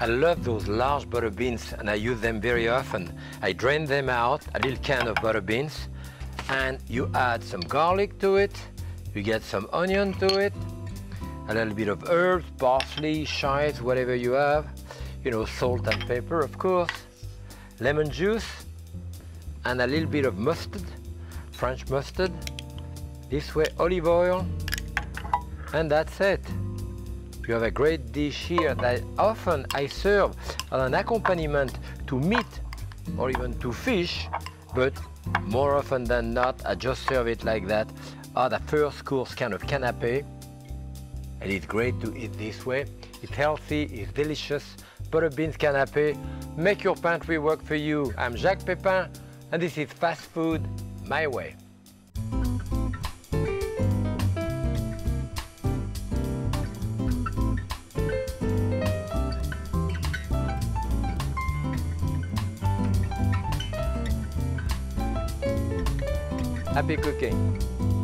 I love those large butter beans, and I use them very often. I drain them out, a little can of butter beans, and you add some garlic to it, you get some onion to it, a little bit of herbs, parsley, chives, whatever you have, you know, salt and pepper, of course, lemon juice, and a little bit of mustard, French mustard, this way, olive oil, and that's it. You have a great dish here that often I serve as an accompaniment to meat or even to fish, but more often than not, I just serve it like that at a first course kind of canapé. And it's great to eat this way. It's healthy, it's delicious. Butter beans canapé, make your pantry work for you. I'm Jacques Pépin, and this is Fast Food My Way. Happy cooking.